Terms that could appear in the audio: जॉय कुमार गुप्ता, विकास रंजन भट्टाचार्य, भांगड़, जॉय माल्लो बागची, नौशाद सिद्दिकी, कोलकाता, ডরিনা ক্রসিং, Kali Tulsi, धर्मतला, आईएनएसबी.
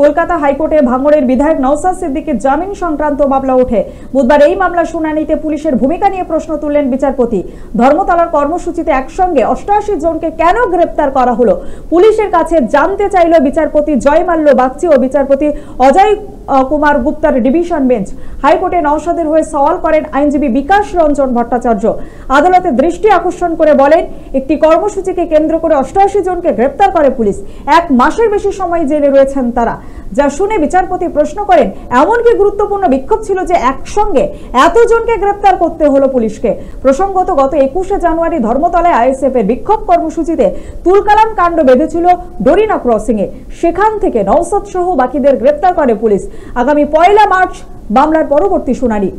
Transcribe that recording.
कोलकाता हाईकोर्टे भांगड़ेर विधायक नौशाद सिद्दिकीर जामिन संक्रांत मामला उठे बुधवार एई मामला शुनानिते पुलिशेर भूमिका निये प्रश्न तुललेन विचारपति। धर्मतलार कर्मसूचिते एकसंगे 88 जन केन ग्रेप्तार करा हलो पुलिशेर काछे जानते चाइलो विचारपति जॉय माल्लो बागची और विचारपति जॉय कुमार गुप्तार डिविशन बेंच। हाईकोर्टे नौशादेर हये सवाल करेन आईएनएसबी विकास रंजन भट्टाचार्य। आदालते दृष्टि आकर्षण करे बोलेन एकटी कर्मसूचिके केंद्र करे 88 जनके ग्रेप्तार करे पुलिश, एक मासेर बेशी समय जेले रयेछेन तारा। जा शुने विचारपति प्रश्न करें एमन कि गुरुत्वपूर्ण विक्षोभ छिलो जे एकसंगे एत जनके ग्रेप्तार करते हलो पुलिशके। प्रसंगत गत 21 जानुआरी धर्मतलाय आईएसएफের विक्षोभ কর্মসূচিতে তুলকালাম कांड বেঁধেছিল ডরিনা ক্রসিংয়ে, সেখান থেকে নওশাদ সহ বাকিদের গ্রেপ্তার করে পুলিশ। আগামী ১ মার্চ মামলার পরবর্তী শুনানি।